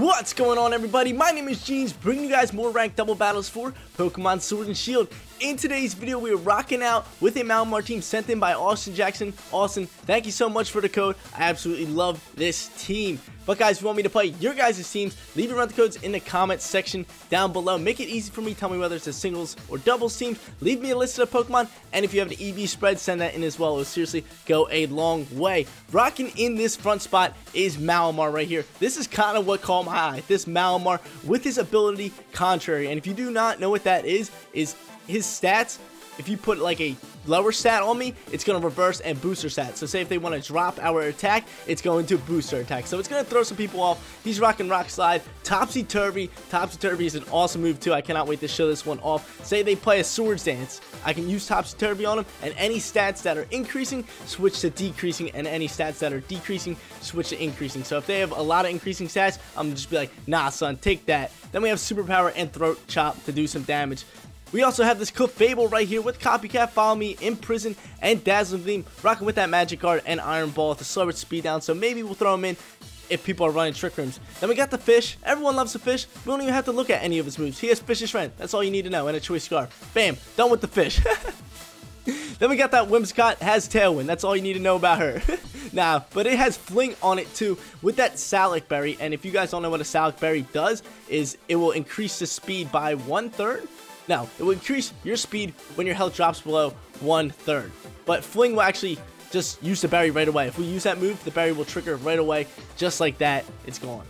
What's going on, everybody? My name is Jeans, bringing you guys more ranked double battles for Pokemon Sword and Shield. In today's video, we are rocking out with a Malamar team sent in by Austin Jackson. Austin, thank you so much for the code. I absolutely love this team. But guys, if you want me to play your guys' teams, leave your ranked codes in the comments section down below. Make it easy for me. Tell me whether it's a singles or doubles team. Leave me a list of Pokemon, and if you have an EV spread, send that in as well. It will seriously go a long way. Rocking in this front spot is Malamar right here. This is kind of what caught my eye. This Malamar with his ability Contrary. And if you do not know what that is his stats. If you put like a lower stat on me, it's going to reverse and boost her stat. So say if they want to drop our attack, it's going to boost her attack. So it's going to throw some people off. He's rocking Rock Slide. Topsy-Turvy. Topsy-Turvy is an awesome move too. I cannot wait to show this one off. Say they play a Swords Dance. I can use Topsy-Turvy on them, and any stats that are increasing, switch to decreasing, and any stats that are decreasing, switch to increasing. So if they have a lot of increasing stats, I'm going to just be like, nah, son, take that. Then we have Superpower and Throat Chop to do some damage. We also have this Clefable right here with Copycat, Follow Me, Imprison, and Dazzling Gleam, rocking with that Magic Card and Iron Ball to slow its speed down, so maybe we'll throw him in if people are running Trick Rooms. Then we got the Fish. Everyone loves the Fish. We don't even have to look at any of his moves. He has Fishious Rend. That's all you need to know, and a Choice Scarf. Bam, done with the Fish. Then we got that Whimsicott, has Tailwind. That's all you need to know about her. Nah, but it has Fling on it too with that Salak Berry, and if you guys don't know what a Salak Berry does, is it will increase the speed by 1/3. Now, it will increase your speed when your health drops below 1/3. But Fling will actually just use the berry right away. If we use that move, the berry will trigger right away. Just like that, it's gone.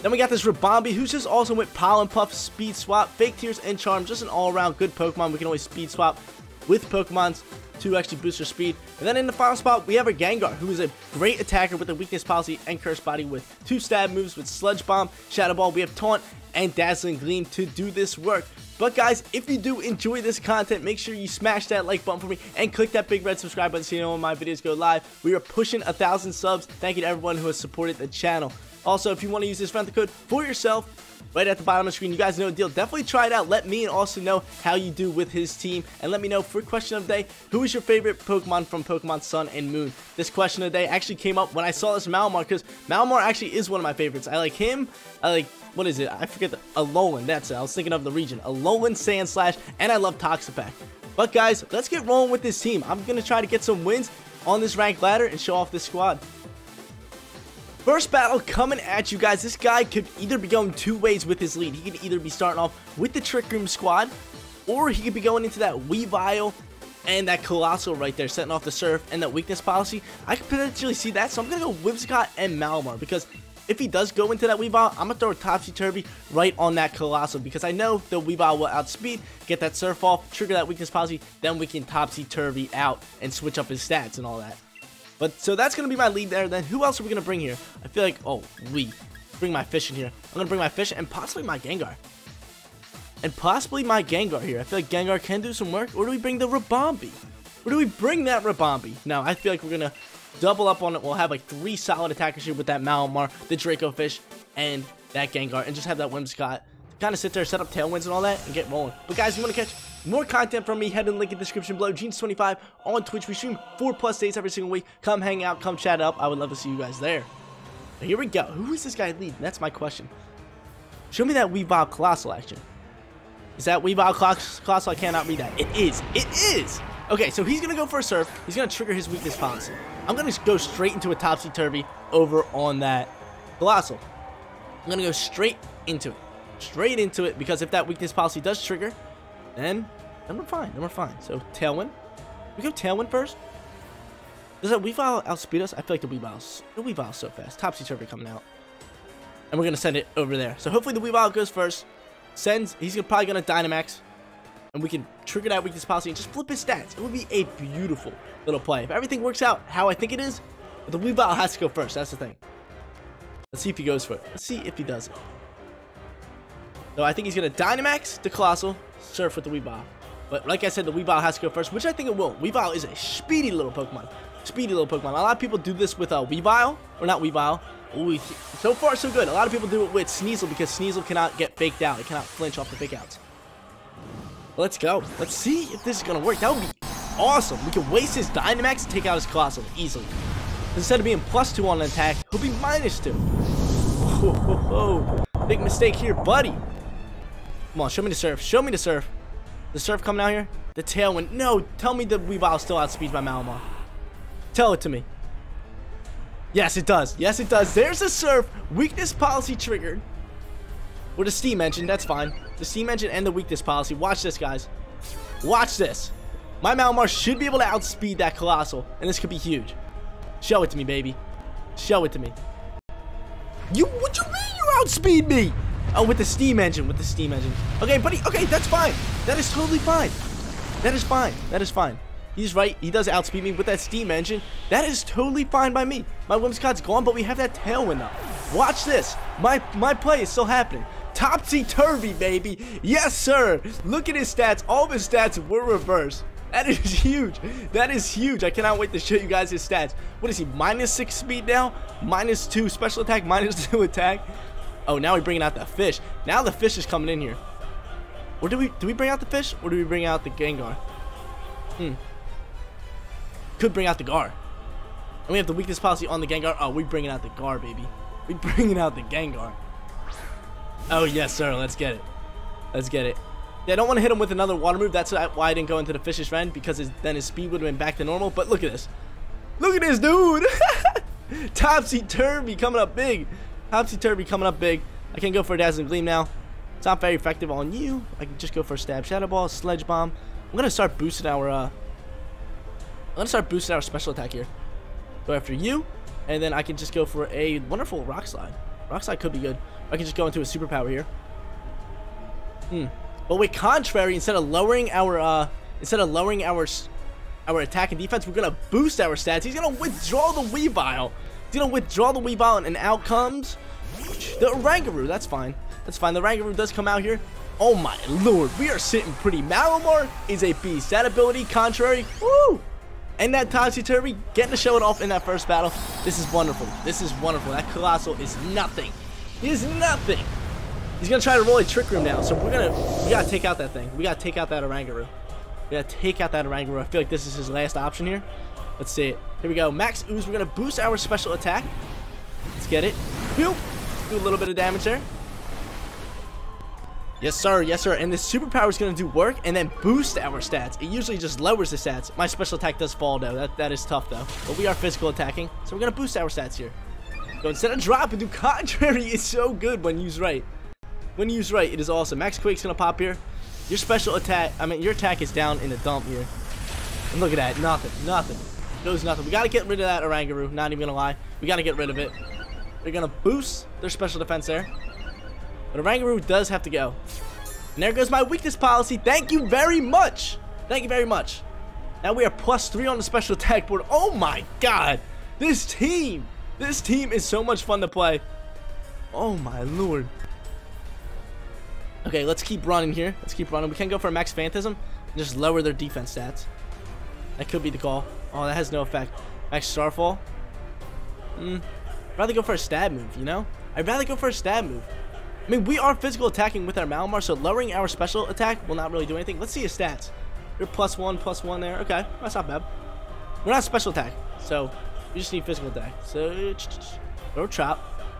Then we got this Ribombee, who's just awesome with Pollen Puff, Speed Swap, Fake Tears, and Charm. Just an all-around good Pokemon. We can always Speed Swap with Pokemons to actually boost your speed. And then in the final spot, we have our Gengar, who is a great attacker with a Weakness Policy and Curse Body with two stab moves with Sludge Bomb, Shadow Ball. We have Taunt and Dazzling Gleam to do this work. But guys, if you do enjoy this content, make sure you smash that like button for me and click that big red subscribe button so you know when my videos go live. We are pushing 1,000 subs. Thank you to everyone who has supported the channel. Also, if you want to use this rental code for yourself, right at the bottom of the screen, you guys know the deal. Definitely try it out. Let me and Austin know how you do with his team. And let me know for question of the day, who is your favorite Pokemon from Pokemon Sun and Moon? This question of the day actually came up when I saw this Malamar, because Malamar actually is one of my favorites. I like him. I like... what is it? I forget the... Alolan, that's it. I was thinking of the region. Alolan, Sandslash, and I love Toxapex. But guys, let's get rolling with this team. I'm going to try to get some wins on this ranked ladder and show off this squad. First battle coming at you guys. This guy could either be going two ways with his lead. He could either be starting off with the Trick Room squad, or he could be going into that Weavile and that Colossal right there, setting off the Surf and that Weakness Policy. I could potentially see that, so I'm going to go Whimsicott and Malamar, because if he does go into that Weavile, I'm going to throw Topsy-Turvy right on that Colossal, because I know the Weavile will outspeed, get that Surf off, trigger that Weakness Policy, then we can Topsy-Turvy out and switch up his stats and all that. But so that's going to be my lead there. Then who else are we going to bring here? I feel like, oh, we bring my Fish in here. I'm going to bring my Fish and possibly my Gengar. And possibly my Gengar here. I feel like Gengar can do some work. Or do we bring the Ribombee? Or do we bring that Ribombee? No, I feel like we're going to double up on it. We'll have like three solid attackers here with that Malamar, the Draco Fish, and that Gengar, and just have that Whimsicott kind of sit there, set up Tailwinds and all that, and get rolling. But guys, if you want to catch more content from me, head in the link in the description below. Jeans25 on Twitch. We stream 4+ days every single week. Come hang out, come chat up. I would love to see you guys there. But here we go. Who is this guy leading? That's my question. Show me that Weavile Colossal action. Is that Weavile Colossal? I cannot read that. It is. It is. Okay, so he's going to go for a Surf. He's going to trigger his Weakness Policy. I'm going to go straight into a Topsy-Turvy over on that Colossal. I'm going to go straight into it. Straight into it, because if that Weakness Policy does trigger, then we're fine. Then we're fine. So Tailwind. We go Tailwind first. Does that Weavile outspeed us? I feel like the Weavile so fast. Topsy-Turvy coming out, and we're gonna send it over there. so hopefully the Weavile goes first. Sends. He's probably gonna Dynamax, and we can trigger that Weakness Policy and just flip his stats. It would be a beautiful little play if everything works out how I think it is. But the Weavile has to go first. That's the thing. Let's see if he goes for it. Let's see if he does it. So I think he's going to Dynamax the Colossal, Surf with the Weavile. But like I said, the Weavile has to go first, which I think it will. Weavile is a speedy little Pokemon. Speedy little Pokemon. A lot of people do this with Weavile. Or not Weavile. Ooh, so far, so good. A lot of people do it with Sneasel, because Sneasel cannot get faked out. It cannot flinch off the fake outs. Let's go. Let's see if this is going to work. That would be awesome. We can waste his Dynamax and take out his Colossal easily. Instead of being +2 on an attack, he'll be -2. Whoa. Big mistake here, buddy. Come on, show me the Surf. Show me the Surf. The Surf coming out here. The Tailwind. No, tell me the Weavile still outspeeds my Malamar. Tell it to me. Yes, it does. Yes, it does. There's a Surf. Weakness Policy triggered. With a Steam Engine, that's fine. The Steam Engine and the Weakness Policy. Watch this, guys. Watch this. My Malamar should be able to outspeed that Colossal, and this could be huge. Show it to me, baby. Show it to me. What you mean you outspeed me? Oh, with the Steam Engine, with the Steam Engine. Okay, buddy, okay, that's fine. That is totally fine. That is fine, that is fine. He's right, he does outspeed me with that Steam Engine. That is totally fine by me. My Whimsicott's gone, but we have that Tailwind up. Watch this, my play is still happening. Topsy-Turvy, baby. Yes, sir. Look at his stats. All of his stats were reversed. That is huge. That is huge. I cannot wait to show you guys his stats. What is he? -6 speed now? -2 special attack, -2 attack. Oh, now we're bringing out that fish. Now the fish is coming in here. Or do we bring out the fish? Or do we bring out the Gengar? Could bring out the Gar. And we have the Weakness Policy on the Gengar. Oh, we bringing out the Gar, baby. We bringing out the Gengar. Oh, yes, sir. Let's get it. Let's get it. Yeah, I don't want to hit him with another water move. That's why I didn't go into the Fishious Rend, because then his speed would have been back to normal. But look at this. Look at this, dude. Topsy-Turvy coming up big. Topsy-Turvy coming up big. I can go for a Dazzling Gleam now. It's not very effective on you. I can just go for a Stab Shadow Ball, Sledge Bomb. I'm going to start boosting our... I'm going to start boosting our special attack here. Go after you. And then I can just go for a wonderful Rock Slide. Rock Slide could be good. I can just go into a Superpower here. But with Contrary, instead of lowering our attack and defense, we're gonna boost our stats. He's gonna withdraw the Weavile. He's gonna withdraw the Weavile, and out comes the Oranguru. That's fine. That's fine. The Oranguru does come out here. Oh my lord, we are sitting pretty. Malamar is a beast. That ability, Contrary, woo! And that Topsy-Turvy getting to show it off in that first battle. This is wonderful. This is wonderful. That Colossal is nothing. He is nothing. He's gonna try to roll a Trick Room now, so we gotta take out that thing. We gotta take out that Oranguru. We gotta take out that Oranguru. I feel like this is his last option here. Let's see it. Here we go. Max Ooze. We're gonna boost our special attack. Let's get it. Boop. Do a little bit of damage there. Yes, sir. Yes, sir. And this Superpower is gonna do work and then boost our stats. It usually just lowers the stats. My special attack does fall though. That is tough though. But we are physical attacking, so we're gonna boost our stats here. So instead of dropping, do Contrary is so good when used right. When used right, it is awesome. Max Quake's gonna pop here. Your special attack, I mean, your attack is down in the dump here. And look at that, nothing, nothing. Goes nothing. We gotta get rid of that Oranguru, not even gonna lie. We gotta get rid of it. They're gonna boost their special defense there. But Oranguru does have to go. And there goes my Weakness Policy. Thank you very much. Thank you very much. Now we are +3 on the special attack board. Oh my god. This team is so much fun to play. Oh my lord. Okay, let's keep running here. Let's keep running. We can go for a Max Phantasm and just lower their defense stats. That could be the call. Oh, that has no effect. Max Starfall. I'd rather go for a stab move, you know? I'd rather go for a stab move. I mean, we are physical attacking with our Malamar, so lowering our special attack will not really do anything. Let's see his stats. You're +1, +1 there. Okay, that's not bad. We're not special attack, so... we just need physical attack. So, Throat Chop.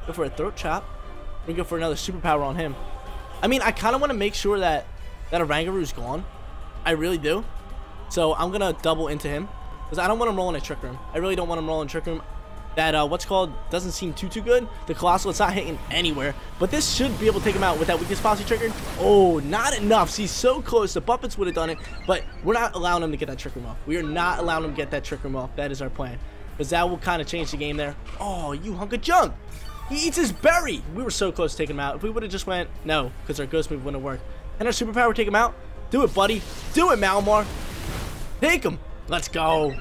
Go for a Throat Chop. We can go for another Superpower on him. I mean, I kind of want to make sure that Oranguru's gone. I really do. So, I'm going to double into him. Because I don't want him rolling a Trick Room. I really don't want him rolling Trick Room. That, what's called, doesn't seem too good. The Colossal, it's not hitting anywhere. But this should be able to take him out with that Weakness Policy triggered. Oh, not enough. See, so close. The Buffets would have done it. But we're not allowing him to get that Trick Room off. We are not allowing him to get that Trick Room off. That is our plan. Because that will kind of change the game there. Oh, you hunk of junk. He eats his berry. We were so close to taking him out. If we would have just went, no, because our ghost move wouldn't have worked. And our Superpower take him out. Do it, buddy. Do it, Malamar. Take him. Let's go.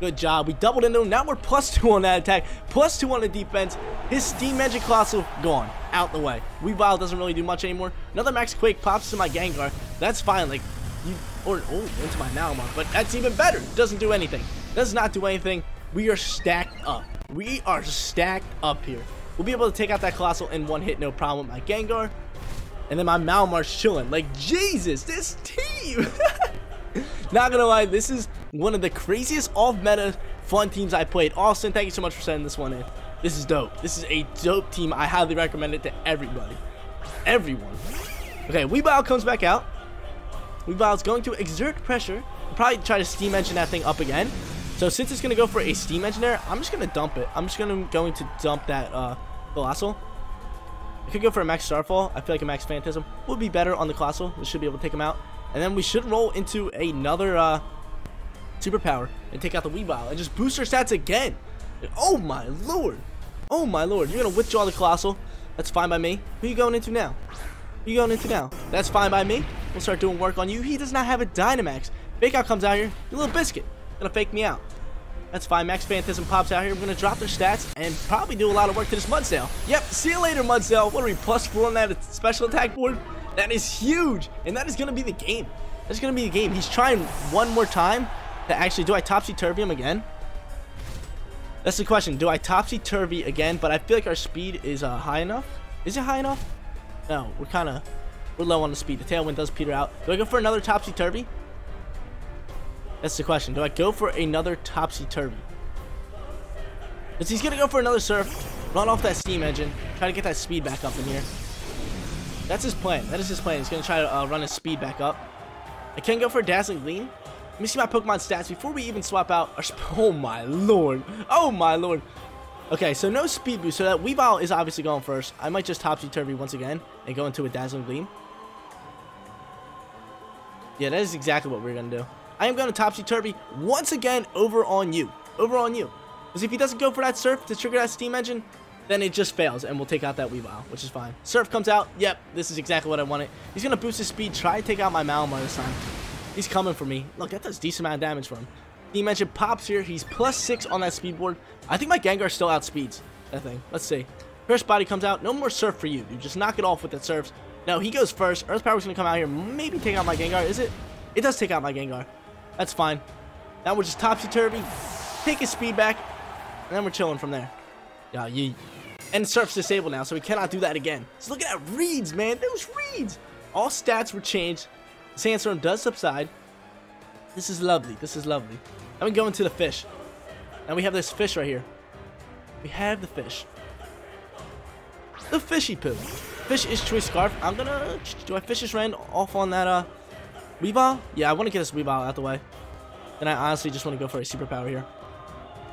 Good job. We doubled into him. Now we're +2 on that attack. +2 on the defense. His Steam Engine Colossal gone. Out the way. Weavile doesn't really do much anymore. Another Max Quake pops to my Gengar. That's fine. Like, you, or, oh, into my Malamar. But that's even better. Doesn't do anything. Does not do anything. We are stacked up. We are stacked up here. We'll be able to take out that Colossal in one hit, no problem, with my Gengar. And then my Malamar's chilling. Like, Jesus, this team. Not gonna lie, this is one of the craziest off-meta fun teams I played. Austin, thank you so much for sending this one in. This is dope. This is a dope team. I highly recommend it to everybody. Everyone. Okay, Weavile comes back out. Weavile's going to exert pressure. Probably try to Steam Engine that thing up again. So since it's going to go for a Steam Engine there, I'm just going to dump it. I'm just going to dump that Colossal. I could go for a Max Starfall. I feel like a Max Phantasm would be better on the Colossal. We should be able to take him out. And then we should roll into another Superpower and take out the Weavile and just boost our stats again. Oh my lord. Oh my lord. You're going to withdraw the Colossal. That's fine by me. Who are you going into now? Who are you going into now? That's fine by me. We'll start doing work on you. He does not have a Dynamax. Fake Out comes out here. You little biscuit. Gonna fake me out. That's fine. Max Phantasm pops out here. We're gonna drop their stats and probably do a lot of work to this Mudsdale. Yep. See you later, Mudsdale. What are we, +4 on that special attack board? That is huge. And that is gonna be the game. That's gonna be the game. He's trying one more time to actually, do I Topsy-Turvy him again? That's the question. Do I Topsy-Turvy again? But I feel like our speed is high enough. Is it high enough? No, we're kind of, we're low on the speed. The Tailwind does peter out. Do I go for another Topsy-Turvy? That's the question. Do I go for another Topsy-Turvy? Because he's going to go for another Surf. Run off that Steam Engine. Try to get that speed back up in here. That's his plan. That is his plan. He's going to try to run his speed back up. I can go for a Dazzling Gleam. Let me see my Pokemon stats before we even swap out our... Oh my lord. Oh my lord. Okay, so no speed boost. So that Weavile is obviously going first. I might just Topsy-Turvy once again and go into a Dazzling Gleam. Yeah, that is exactly what we're going to do. I am going to Topsy-Turvy once again over on you. Over on you. Because if he doesn't go for that Surf to trigger that Steam Engine, then it just fails and we'll take out that Weavile, which is fine. Surf comes out. Yep, this is exactly what I wanted. He's going to boost his speed. Try to take out my Malamar this time. He's coming for me. Look, that does a decent amount of damage for him. Steam Engine pops here. He's +6 on that speed board. I think my Gengar still outspeeds that thing. Let's see. First body comes out. No more Surf for you, dude. Just knock it off with that Surf. No, he goes first. Earth Power's going to come out here. Maybe take out my Gengar. Is it? It does take out my Gengar. That's fine. Now we're just Topsy-Turvy. Take his speed back. And then we're chilling from there. Yeah, yeet. And Surf's disabled now, so we cannot do that again. So look at that reads, man. Those reads. All stats were changed. Sandstorm does subside. This is lovely. This is lovely. Now we go into the fish. Now we have this fish right here. We have the fish. The fishy poo. Fish is Choice Scarf. I'm gonna... Do I Fishious Rend off on that, Weavile? Yeah, I want to get this Weavile out the way. And I honestly just want to go for a Superpower here.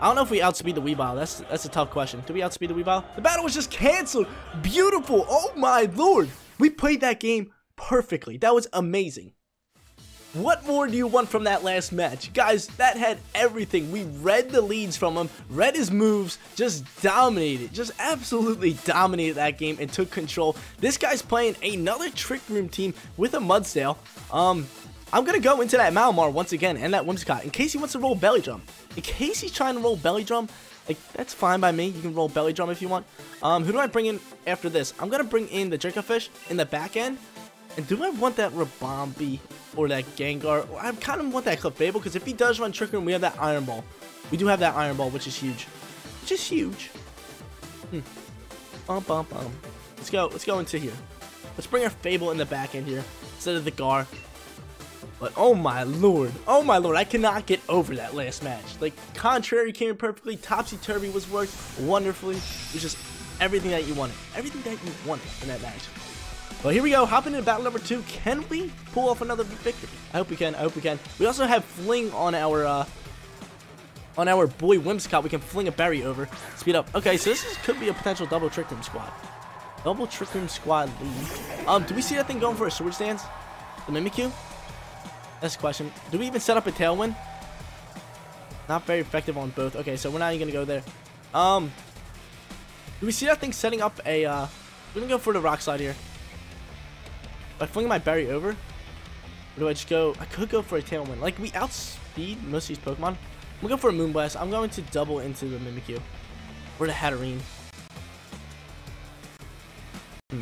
I don't know if we outspeed the Weavile. That's a tough question. Do we outspeed the Weavile? The battle was just canceled. Beautiful. Oh my lord. We played that game perfectly. That was amazing. What more do you want from that last match? Guys, that had everything. We read the leads from him, read his moves, just dominated. Just absolutely dominated that game and took control. This guy's playing another Trick Room team with a Mudsdale. I'm going to go into that Malamar once again and that Whimsicott in case he wants to roll Belly Drum. In case he's trying to roll Belly Drum, like, that's fine by me. You can roll Belly Drum if you want. Who do I bring in after this? I'm going to bring in the Jerkafish in the back end. And do I want that Ribombee or that Gengar? I kind of want that Clefable because if he does run Trick Room, we have that Iron Ball. We do have that Iron Ball, which is huge. Which is huge. Bum, bum, bum. Let's go into here. Let's bring our Fable in the back end here instead of the Gar. But oh my lord, I cannot get over that last match. Like, Contrary came in perfectly, Topsy-Turvy was worked wonderfully. It was just everything that you wanted. Everything that you wanted in that match. Well, here we go, hopping into battle number 2. Can we pull off another victory? I hope we can, I hope we can. We also have Fling on our boy Whimsicott. We can fling a berry over, speed up. Okay, so this could be a potential double Trick Room squad. Double Trick Room squad lead. Do we see that thing going for a Swords Dance? The Mimikyu? That's the question. Do we even set up a Tailwind? Not very effective on both. Okay, so we're not even going to go there. Do we see that thing setting up a... we're going to go for the Rock Slide here. By flinging my berry over? Or do I just go... I could go for a Tailwind. Like, we outspeed most of these Pokemon. I'm going to go for a Moonblast. I'm going to double into the Mimikyu. Or the Hatterene. I'm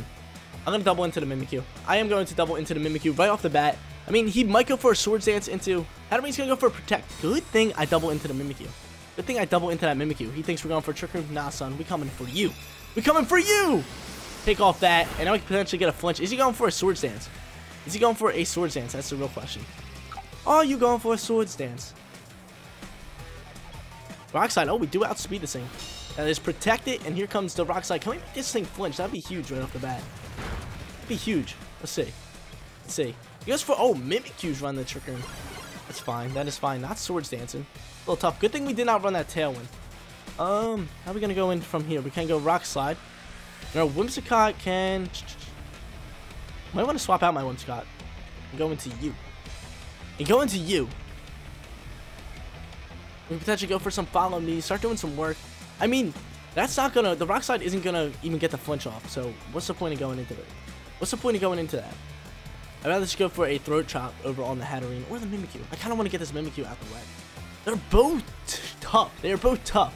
going to double into the Mimikyu. I am going to double into the Mimikyu right off the bat. I mean, he might go for a Swords Dance into... Hatterene's going to go for a Protect. Good thing I double into the Mimikyu. Good thing I double into that Mimikyu. He thinks we're going for a Trick Room. Nah, son. We coming for you. We coming for you! Take off that, and now we can potentially get a flinch. Is he going for a Swords Dance? Is he going for a Swords Dance? That's the real question. Are you going for a Swords Dance? Rock Slide. Oh, we do outspeed this thing. That is protected, and here comes the Rock Slide. Can we make this thing flinch? That'd be huge right off the bat. That'd be huge. Let's see. Let's see. He goes for, oh, Mimikyu's run the Trick Room. That's fine. That is fine. Not Swords Dancing. A little tough. Good thing we did not run that Tailwind. How are we going to go in from here? We can go Rock Slide. Now, Whimsicott can... might want to swap out my Whimsicott. And go into you. And go into you. We can potentially go for some Follow Me. Start doing some work. I mean, that's not going to... the Rock Slide isn't going to even get the flinch off. So, what's the point of going into it? What's the point of going into that? I'd rather just go for a Throat Chop over on the Hatterene or the Mimikyu. I kind of want to get this Mimikyu out the way. They're both tough. They are both tough.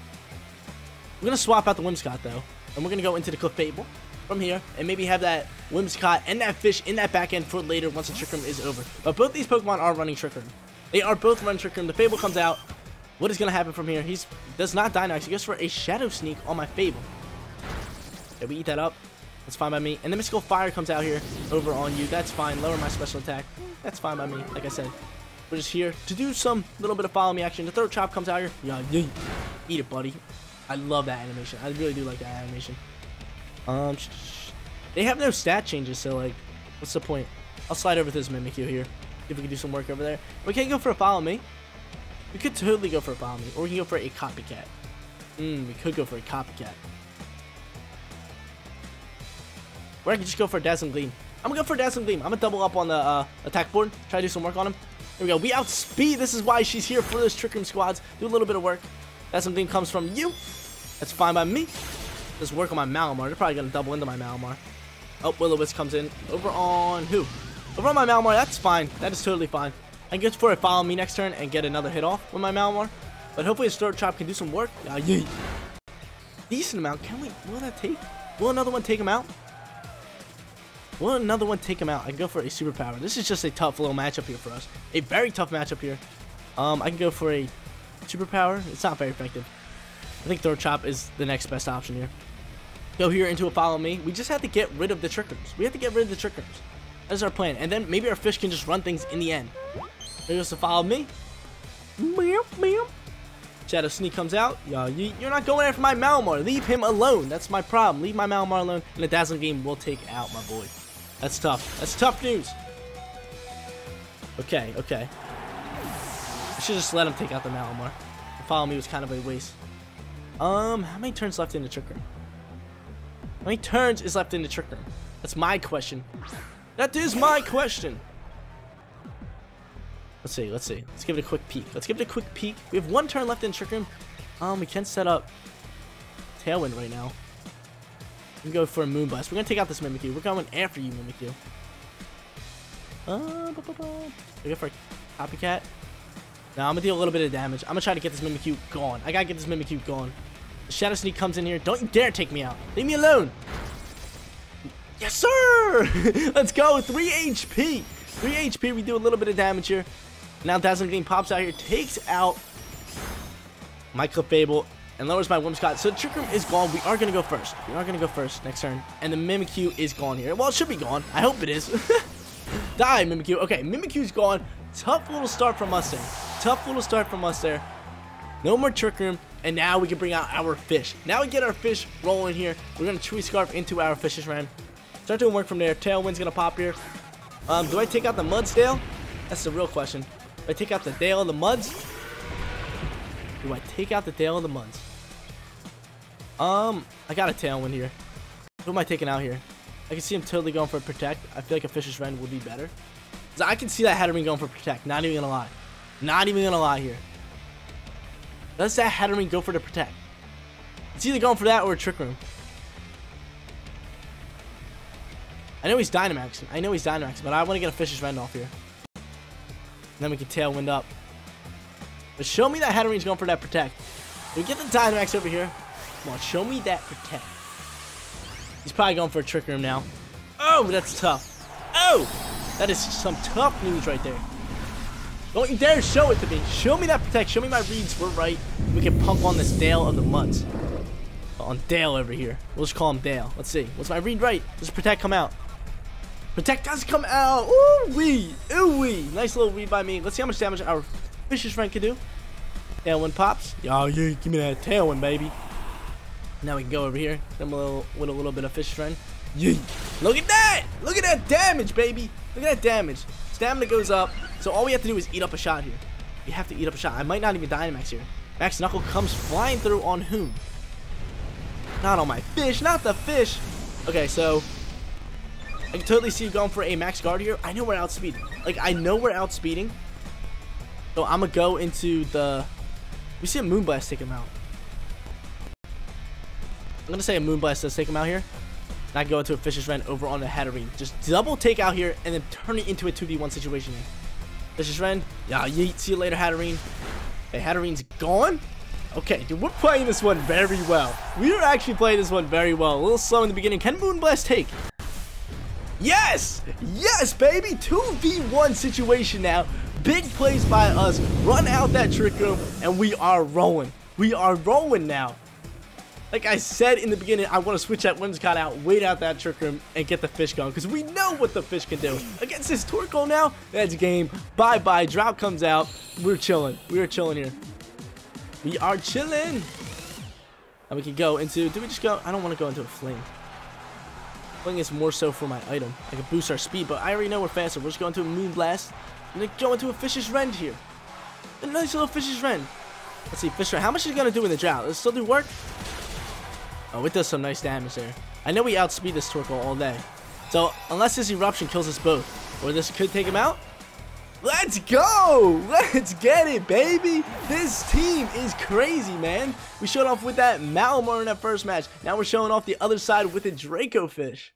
We're going to swap out the Whimsicott, though. And we're going to go into the Clefable from here. And maybe have that Whimsicott and that Fish in that back end for later once the Trick Room is over. But both these Pokemon are running Trick Room. They are both running Trick Room. The Fable comes out. What is going to happen from here? He does not Dynamax. He goes for a Shadow Sneak on my Fable. Okay, we eat that up. That's fine by me. And the Mystical Fire comes out here over on you. That's fine. Lower my special attack. That's fine by me. Like I said, we're just here to do some little bit of Follow Me action. The Throat Chop comes out here. Yeah, yeah. Eat it, buddy. I love that animation. I really do like that animation. They have no stat changes, so, like, what's the point? I'll slide over this Mimikyu here. See if we can do some work over there. We can't go for a Follow Me. We could totally go for a Follow Me, or we can go for a Copycat. We could go for a Copycat. Or I could just go for a Dazzling Gleam. I'm gonna go for a Dazzling Gleam. I'm gonna double up on the attack board, try to do some work on him. There we go. We outspeed. This is why she's here for those Trick Room squads. Do a little bit of work. Dazzling Gleam comes from you. That's fine by me. Just work on my Malamar. They're probably gonna double into my Malamar. Oh, Will-O-Wisp comes in. Over on who? Over on my Malamar. That's fine. That is totally fine. I can get for a Follow Me next turn and get another hit off with my Malamar. But hopefully his Throat Chop can do some work. Yeah. Decent amount. Can we? Will that take? Will another one take him out? Will another one take him out? I can go for a Superpower. This is just a tough little matchup here for us. A very tough matchup here. I can go for a Superpower. It's not very effective. I think Throat Chop is the next best option here. Go here into a Follow Me. We just have to get rid of the Trick Rooms. We have to get rid of the Trick Rooms. That is our plan. And then maybe our Fish can just run things in the end. He goes to Follow Me. Shadow Sneak comes out. You're not going after my Malamar. Leave him alone. That's my problem. Leave my Malamar alone. And the Dazzling Gleam will take out my boy. That's tough. That's tough news. Okay, okay. I should just let him take out the Malamar. The Follow Me was kind of a waste. How many turns left in the Trick Room? How many turns is left in the Trick Room? That's my question. That is my question. Let's see, let's see. Let's give it a quick peek. Let's give it a quick peek. We have one turn left in Trick Room. We can set up Tailwind right now. We can go for a Moonblast. We're going to take out this Mimikyu. We're going after you, Mimikyu. We go for a Copycat. Now, I'm going to deal a little bit of damage. I'm going to try to get this Mimikyu gone. I got to get this Mimikyu gone. The Shadow Sneak comes in here. Don't you dare take me out. Leave me alone. Yes, sir. Let's go. 3 HP. 3 HP. We do a little bit of damage here. Now Dazzling Gleam pops out here, takes out my Clefable, and lowers my Whimsicott. So Trick Room is gone. We are going to go first. We are going to go first next turn. And the Mimikyu is gone here. Well, it should be gone. I hope it is. Die, Mimikyu. Okay, Mimikyu's gone. Tough little start from us there. Tough little start from us there. No more Trick Room. And now we can bring out our Fish. Now we get our Fish rolling here. We're going to Tree Scarf into our Fishious Rend. Start doing work from there. Tailwind's going to pop here. Do I take out the Mudsdale? That's the real question. Do I take out the Dale of the Muds? Do I take out the Dale of the Muds? I got a Tailwind here. Who am I taking out here? I can see him totally going for a Protect. I feel like a Fishious Rend would be better. So I can see that Hatterene going for Protect. Not even gonna lie. Not even gonna lie here. Does that Hatterene go for the Protect? It's either going for that or a Trick Room. I know he's Dynamaxing. I know he's Dynamaxing, but I want to get a Fishious Rend off here. And then we can Tailwind up. But show me that Hatterene's going for that Protect. We get the Dynamax over here. Come on, show me that Protect. He's probably going for a Trick Room now. Oh, that's tough. Oh, that is some tough news right there. Don't you dare show it to me. Show me that Protect. Show me my reads were right. We can pump on this Dale of the Muds. On Dale over here. We'll just call him Dale. Let's see. What's my read right? Does Protect come out? Protect does come out. Ooh-wee. Ooh-wee. Nice little read by me. Let's see how much damage our Fishious Rend can do. Tailwind pops. Yo, you give me that Tailwind, baby. Now we can go over here with a little bit of Fishious Rend. Yeet. Look at that! Look at that damage, baby! Look at that damage. Stamina goes up. So all we have to do is eat up a shot here. We have to eat up a shot. I might not even Dynamax here. Max Knuckle comes flying through on whom? Not on my fish. Not the fish. Okay, so I can totally see you going for a Max Guard here. I know we're outspeeding. Like, I know we're outspeeding. So I'm going to go into the... We see a Moonblast take him out. I'm going to say a Moonblast does take him out here. And I go into a Fishious Rend over on the Hatterene. Just double take out here and then turn it into a 2v1 situation here. Fishious Rend. Yeah, yeet. See you later, Hatterene. Hey, Hatterene's gone? Okay, dude, we're playing this one very well. We are actually playing this one very well. A little slow in the beginning. Can Moonblast take? Yes! Yes, baby! 2v1 situation now. Big plays by us. Run out that Trick Room, and we are rolling. We are rolling now. Like I said in the beginning, I want to switch that Whimsicott out, wait out that Trick Room, and get the fish going. Because we know what the fish can do. Against this Torkoal now, that's game. Bye-bye. Drought comes out. We're chilling. We are chilling here. We are chilling. And we can go into... Do we just go... I don't want to go into a Fling. Fling is more so for my item. I can boost our speed, but I already know we're faster. We're just going to a Moonblast. I'm going to go into a Fishious Rend here. A nice little Fishious Rend. Let's see, Fishious Rend. How much is it going to do in the drought? Does it still do work? Oh, it does some nice damage there. I know we outspeed this Torkoal all day. So, unless this Eruption kills us both. Or this could take him out. Let's go! Let's get it, baby! This team is crazy, man. We showed off with that Malamar in that first match. Now we're showing off the other side with a Draco Fish.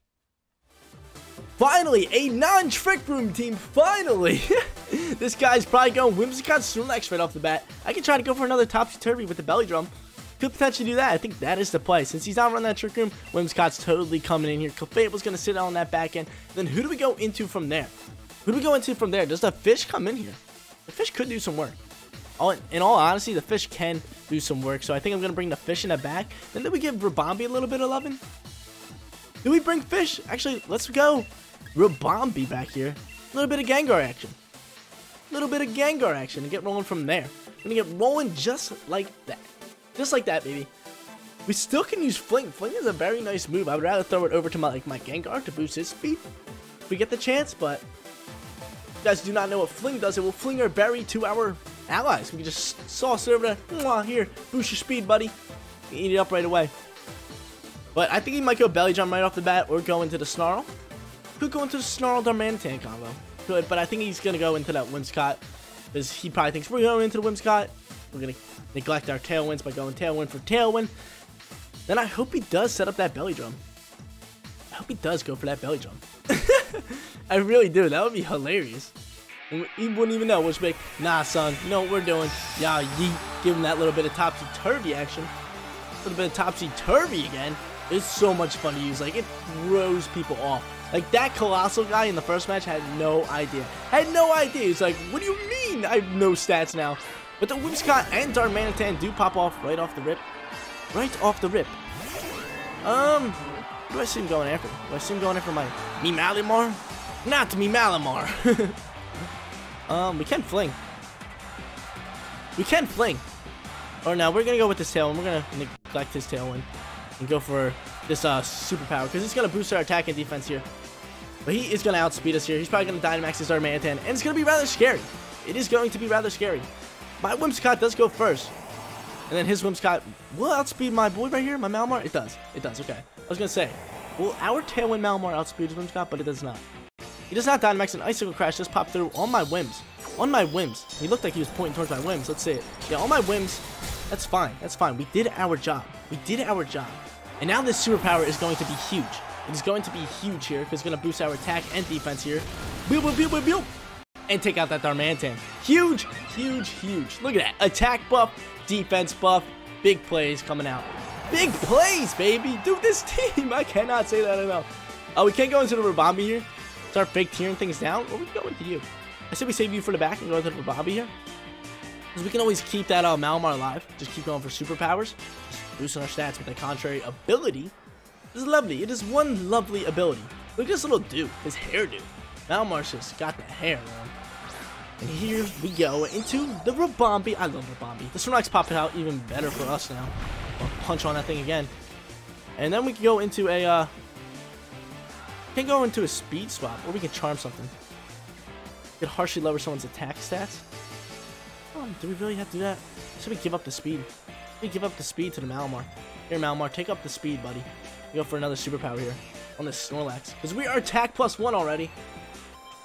Finally, a non-Trick Room team, finally! This guy's probably going Whimsicott Snorlax right off the bat. I can try to go for another Topsy-Turvy with the Belly Drum. Could potentially do that. I think that is the play. Since he's not running that Trick Room, Whimsicott's totally coming in here. Clefable's going to sit on that back end. Then who do we go into from there? Who do we go into from there? Does the fish come in here? The fish could do some work. In all honesty, the fish can do some work. So I think I'm going to bring the fish in the back. Then do we give Ribombee a little bit of loving? Do we bring fish? Actually, let's go Ribombee back here. A little bit of Gengar action. A little bit of Gengar action and get rolling from there. We're going to get rolling just like that. Just like that, baby. We still can use Fling. Fling is a very nice move. I would rather throw it over to my Gengar to boost his speed if we get the chance, but if you guys do not know what Fling does, it will fling or berry to our allies. We can just sauce it over to here. Boost your speed, buddy. You eat it up right away. But I think he might go Belly Drum right off the bat or go into the Snarl. Could go into the Snarl Darmanitan combo. Could, but I think he's gonna go into that Whimsicott. Because he probably thinks we're going into the Whimsicott. We're gonna neglect our Tailwinds by going Tailwind for Tailwind. Then I hope he does set up that Belly Drum. I hope he does go for that Belly Drum. I really do. That would be hilarious. He wouldn't even know. We'll just be like, nah, son, you know what we're doing. Y'all yeet. Give him that little bit of Topsy-Turvy action. A little bit of Topsy-Turvy again. It's so much fun to use. Like, it throws people off. Like, that Colossal guy in the first match had no idea. Had no idea. He's like, what do you mean I have no stats now? But the Whimsicott and Darmanitan do pop off right off the rip. Right off the rip. Who do I see him going after? Do I see him going after me Malamar? Not me Malamar. We can Fling. We can Fling. Or no, we're going to go with this Tailwind. We're going to neglect his Tailwind and go for this Superpower because it's going to boost our attack and defense here. But he is going to outspeed us here. He's probably going to Dynamax his Darmanitan, and it's going to be rather scary. It is going to be rather scary. My Whimsicott does go first. And then his Whimsicott will outspeed my boy right here, my Malamar. It does. It does. Okay. I was going to say, will our Tailwind Malamar outspeed his Whimsicott? But it does not. He does not Dynamax. An Icicle Crash just popped through on my Whims. On my Whims. He looked like he was pointing towards my Whims. Let's see it. Yeah, on my Whims. That's fine. That's fine. We did our job. We did our job. And now this Superpower is going to be huge. It is going to be huge here because it's going to boost our attack and defense here. Boop, boop, boop, boop, boop. And take out that Darmanitan. Huge, huge, huge. Look at that. Attack buff, defense buff, big plays coming out. Big plays, baby. Dude, this team, I cannot say that enough. We can't go into the Ribombee here. Start fake tearing things down. Or we can go into you. I said we save you for the back and go into the Ribombee here. Because we can always keep that Malamar alive. Just keep going for Superpowers. Just boosting our stats with the Contrary ability. This is lovely. It is one lovely ability. Look at this little dude. His hairdo. Malamar's just got the hair, man. And here we go into the Ribombee. I love Ribombee. The Snorlax popping out even better for us now. I'll punch on that thing again. And then we can go into a speed swap, or we can charm something. We could harshly lower someone's attack stats. Oh, do we really have to do that? Should we give up the speed? We give up the speed to the Malamar. Here, Malamar, take up the speed, buddy. We go for another superpower here on this Snorlax, because we are attack +1 already.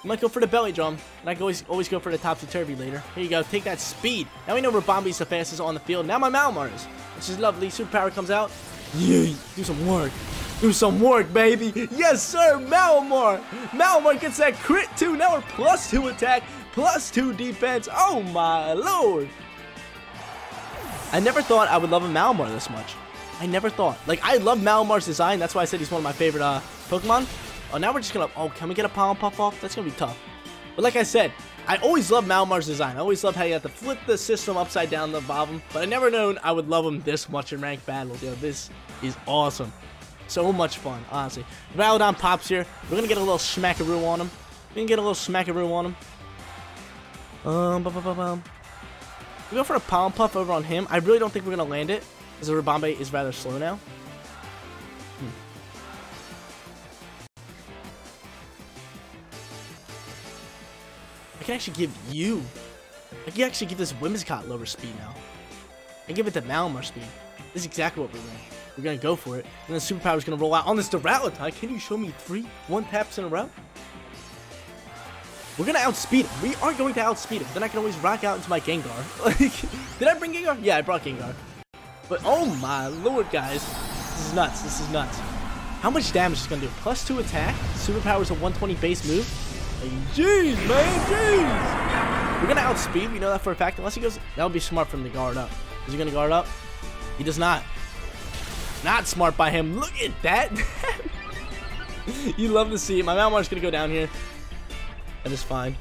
We might go for the Belly Drum, and I can always go for the Topsy-Turvy later. Here you go, take that speed. Now we know Ribombee's the fastest on the field. Now my Malamar is, which is lovely. Superpower comes out. Yeah, do some work. Do some work, baby. Yes, sir, Malamar. Malamar gets that crit too. Now we're +2 attack, +2 defense. Oh my lord. I never thought I would love a Malamar this much. I never thought. Like, I love Malamar's design. That's why I said he's one of my favorite Pokemon. Oh, now we're just gonna... Oh, can we get a Polypuff off? That's gonna be tough. But like I said, I always love Malamar's design. I always love how you have to flip the system upside down to evolve him. But I never known I would love him this much in ranked battles. Yo, this is awesome. So much fun, honestly. Valadon pops here. We're gonna get a little smackaroo on him. We go for a Polypuff over on him. I really don't think we're gonna land it, because the Ribombee is rather slow now. I can actually give you... I can actually give this Whimsicott lower speed now. I give it the Malamar speed. This is exactly what we're doing. We're going to go for it. And then Superpower is going to roll out on this Duraludon. Can you show me one taps in a row? We're going to outspeed him. We are going to outspeed him. Then I can always rock out into my Gengar. Like, did I bring Gengar? Yeah, I brought Gengar. But oh my lord, guys. This is nuts. This is nuts. How much damage is going to do? +2 attack. Superpower is a 120 base move. Jeez, man, jeez. We're going to outspeed, we know that for a fact. Unless he goes, that would be smart for him to guard up. Is he going to guard up? He does not. Not smart by him. Look at that. You love to see it. My Malamar's going to go down here. That is fine.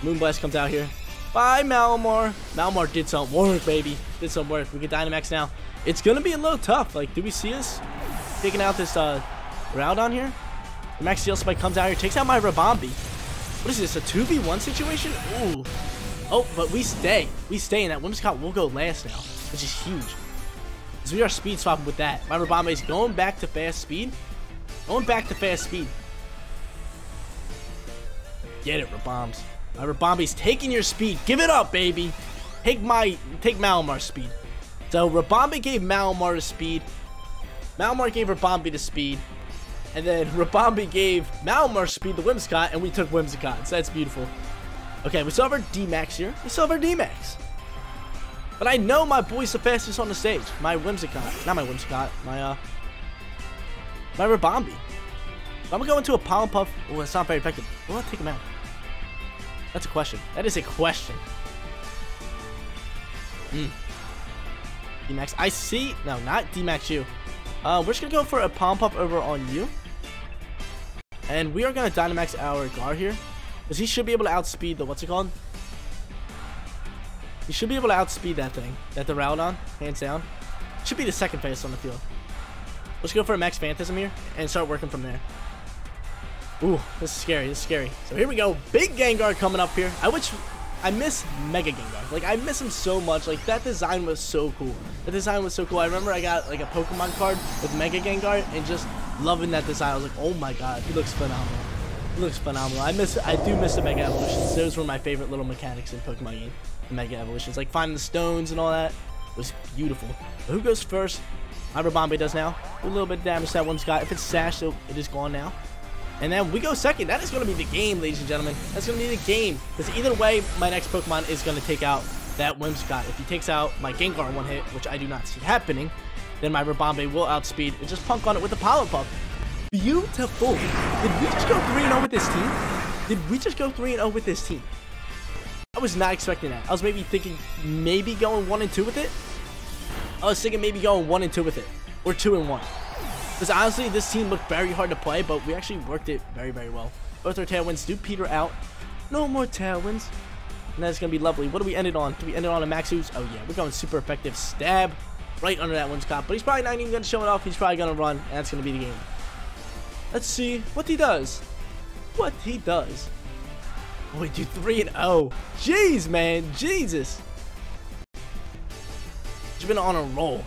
Moonblast comes out here. Bye, Malamar. Malamar did some work, baby. Did some work. We get Dynamax now. It's going to be a little tough. Like, do we see us taking out this Groudon here? The Max Steel Spike comes out here, takes out my Ribombee. What is this, a 2v1 situation? Ooh. Oh, but we stay. We stay, and that Whimsicott will go last now, which is huge. Because we are speed swapping with that. My Ribombee is going back to fast speed. Going back to fast speed. Get it, Ribombs. My Ribombee's taking your speed. Give it up, baby. Take Malamar's speed. So Ribombee gave Malamar the speed. Malamar gave Ribombee the speed. And then Ribombee gave Malamar speed to Whimsicott, and we took Whimsicott, so that's beautiful. Okay, we still have our D-Max here. We still have our D-Max. But I know my boy's the fastest on the stage. My Whimsicott. Not my Whimsicott. My Ribombee. I'm going to go into a Polypuff. Oh, that's not very effective. Will I take him out? That's a question. That is a question. D-Max. I see. No, not D-Max you. We're just going to go for a Polypuff over on you. And we are going to Dynamax our Gar here, because he should be able to outspeed the, he should be able to outspeed that thing, that Duraludon, hands down. Should be the second fastest on the field. Let's go for a Max Phantasm here, and start working from there. Ooh, this is scary, this is scary. So here we go, big Gengar coming up here. I miss Mega Gengar. Like, I miss him so much. Like, that design was so cool. That design was so cool. I remember I got, like, a Pokemon card with Mega Gengar and just loving that design. I was like, oh my god, he looks phenomenal. He looks phenomenal. I do miss the Mega Evolutions. Those were my favorite little mechanics in Pokemon game, the Mega Evolutions. Like, finding the stones and all that was beautiful. But who goes first? My Ribombee does now. A little bit of damage that one's got. If it's sashed, it is gone now. And then we go second. That is going to be the game, ladies and gentlemen. That's going to be the game. Because either way, my next Pokemon is going to take out that Whimsicott. If he takes out my Gengar in one hit, which I do not see happening, then my Ribombee will outspeed and just punk on it with the Polypuff. Beautiful. Did we just go 3-0 with this team? Did we just go 3-0 with this team? I was not expecting that. I was maybe thinking maybe going 1-2 with it. I was thinking maybe going 1-2 with it. Or 2-1. Because honestly, this team looked very hard to play, but we actually worked it very, very well. Both our Tailwinds do peter out. No more Tailwinds. And that's going to be lovely. What do we end it on? Do we end it on a Max Ooze? Oh, yeah. We're going super effective. Stab right under that Whimsicott. But he's probably not even going to show it off. He's probably going to run, and that's going to be the game. Let's see what he does. What he does. Oh, we do 3-0. Jeez, man. Jesus. I've been on a roll.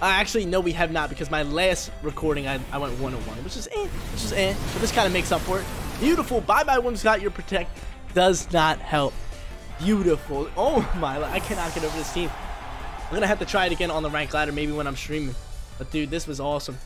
Actually, no, we have not, because my last recording I went 101, which is eh, but this kind of makes up for it. Beautiful. Bye-bye, Whimsicott. Your Protect does not help. Beautiful. Oh, my. I cannot get over this team. I'm going to have to try it again on the rank ladder, maybe when I'm streaming. But, dude, this was awesome.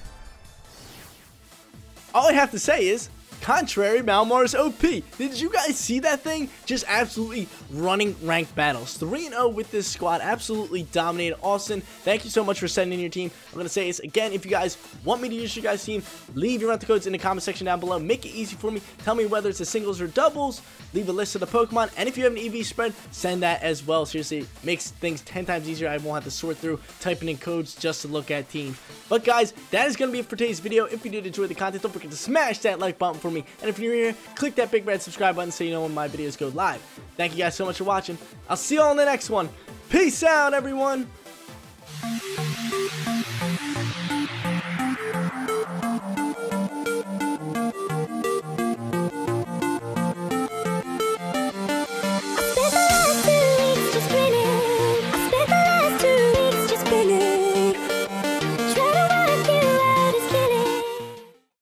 All I have to say is, Contrary, Malamar is OP. Did you guys see that thing? Just absolutely running ranked battles. 3-0 with this squad. Absolutely dominated. Austin, thank you so much for sending in your team. I'm going to say this again. If you guys want me to use your guys' team, leave your rental codes in the comment section down below. Make it easy for me. Tell me whether it's the singles or doubles. Leave a list of the Pokemon. And if you have an EV spread, send that as well. Seriously, it makes things 10 times easier. I won't have to sort through typing in codes just to look at teams. But, guys, that is going to be it for today's video. If you did enjoy the content, don't forget to smash that like button for me. And if you're here, click that big red subscribe button so you know when my videos go live. Thank you guys so much for watching. I'll see you all in the next one. Peace out, everyone.